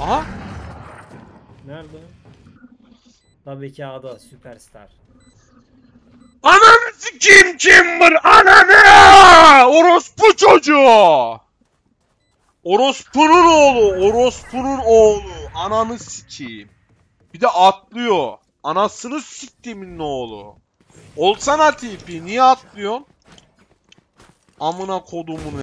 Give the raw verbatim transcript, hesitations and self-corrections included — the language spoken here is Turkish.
Aha! Nerede? Tabii ki A'da süperstar. Ananı sikeyim Chamber! Ananı! Orospu çocuğu! Orospu'nun oğlu! Orospu'nun oğlu! Ananı sikeyim. Bir de atlıyor. Anasını siktimin oğlu. Olsana tipi. Niye atlıyorsun? Amına kodumun.